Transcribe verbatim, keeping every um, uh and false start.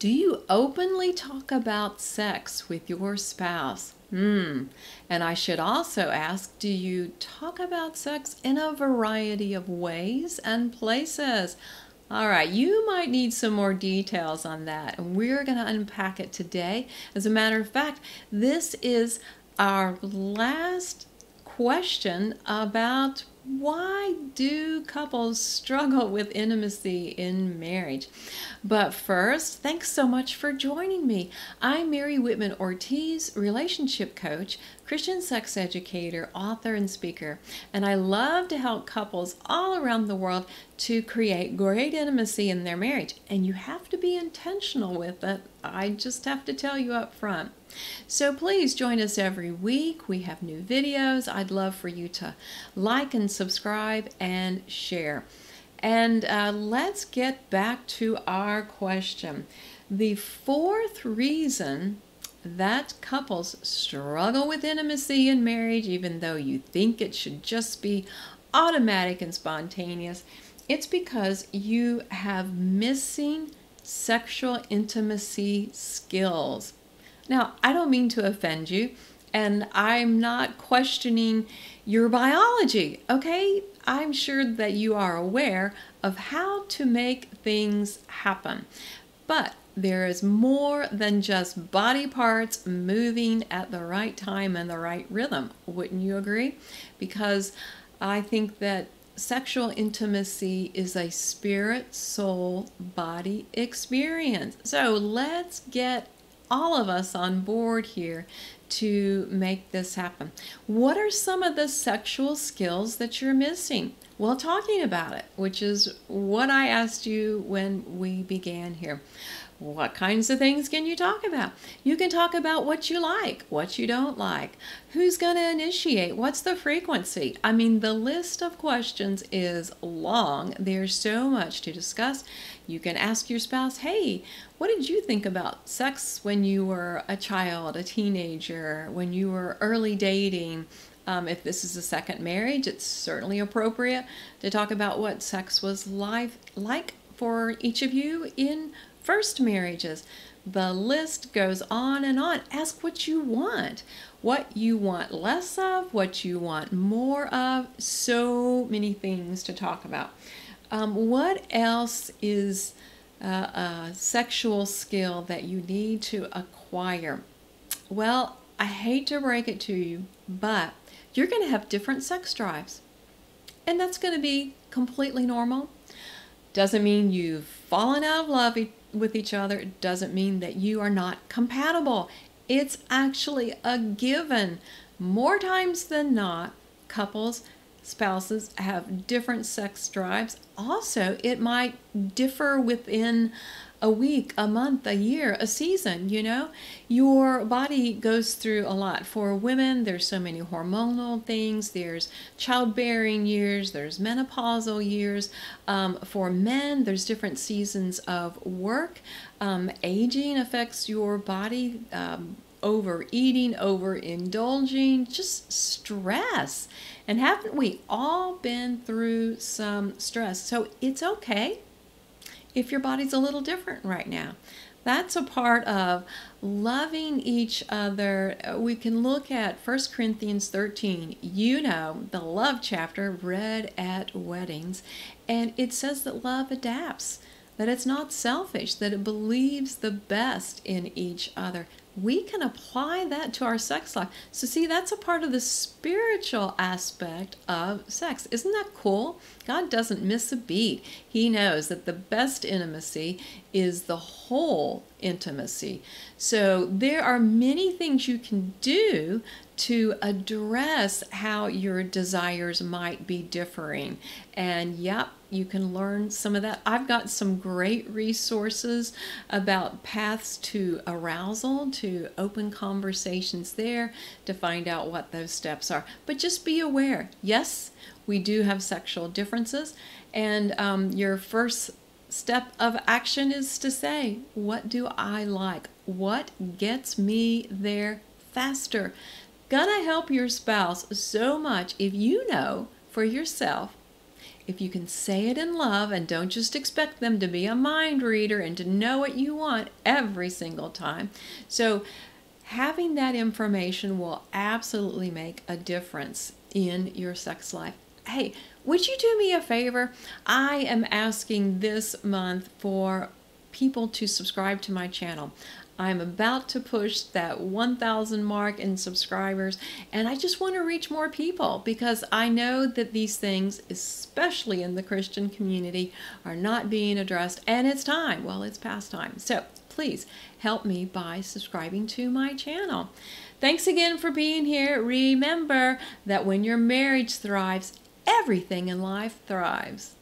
Do you openly talk about sex with your spouse? Hmm. And I should also ask, do you talk about sex in a variety of ways and places? All right, you might need some more details on that, and we're going to unpack it today. As a matter of fact, this is our last question about why do couples struggle with intimacy in marriage. But first, thanks so much for joining me. I'm Mary Whitman Ortiz, relationship coach, Christian sex educator, author, and speaker, and I love to help couples all around the world to create great intimacy in their marriage, and you have to be intentional with it. I just have to tell you up front. So please join us every week. We have new videos. I'd love for you to like and subscribe and share. And uh, let's get back to our question. The fourth reason that couples struggle with intimacy in marriage, even though you think it should just be automatic and spontaneous, it's because you have missing sexual intimacy skills. Now, I don't mean to offend you, and I'm not questioning your biology, okay? I'm sure that you are aware of how to make things happen. But there is more than just body parts moving at the right time and the right rhythm. Wouldn't you agree? Because I think that sexual intimacy is a spirit, soul, body experience. So let's get all of us on board here to make this happen. What are some of the sexual skills that you're missing? Well, talking about it, which is what I asked you when we began here. What kinds of things can you talk about? You can talk about what you like, what you don't like, who's going to initiate, what's the frequency. I mean, the list of questions is long. There's so much to discuss. You can ask your spouse, hey, what did you think about sex when you were a child, a teenager, when you were early dating? Um, if this is a second marriage, it's certainly appropriate to talk about what sex was life like for each of you in first marriages. The list goes on and on. Ask what you want, what you want less of, what you want more of. So many things to talk about. Um, what else is uh, a sexual skill that you need to acquire? Well, I hate to break it to you, but you're going to have different sex drives, and that's going to be completely normal. Doesn't mean you've fallen out of love with each other. It doesn't mean that you are not compatible. It's actually a given. More times than not, couples, spouses have different sex drives. Also, it might differ within a week, a month, a year, a season, you know. Your body goes through a lot. For women, there's so many hormonal things. There's childbearing years. There's menopausal years. Um, for men, there's different seasons of work. Um, aging affects your body. Um, overeating, overindulging, just stress. And haven't we all been through some stress? So it's okay if your body's a little different right now. That's a part of loving each other. We can look at First Corinthians thirteen, you know, the love chapter read at weddings, and it says that love adapts, that it's not selfish, that it believes the best in each other. We can apply that to our sex life. So see, that's a part of the spiritual aspect of sex. Isn't that cool? God doesn't miss a beat. He knows that the best intimacy is the whole intimacy. So there are many things you can do to address how your desires might be differing. And yep, you can learn some of that. I've got some great resources about paths to arousal, to open conversations there, to find out what those steps are. But just be aware, yes, we do have sexual differences, and um, your first step of action is to say, what do I like? What gets me there faster? Gonna help your spouse so much if you know for yourself If you can say it in love and don't just expect them to be a mind reader and to know what you want every single time. So having that information will absolutely make a difference in your sex life. Hey, would you do me a favor? I am asking this month for people to subscribe to my channel. I'm about to push that one thousand mark in subscribers, and I just want to reach more people because I know that these things, especially in the Christian community, are not being addressed, and it's time. Well, it's past time. So please help me by subscribing to my channel. Thanks again for being here. Remember that when your marriage thrives, everything in life thrives.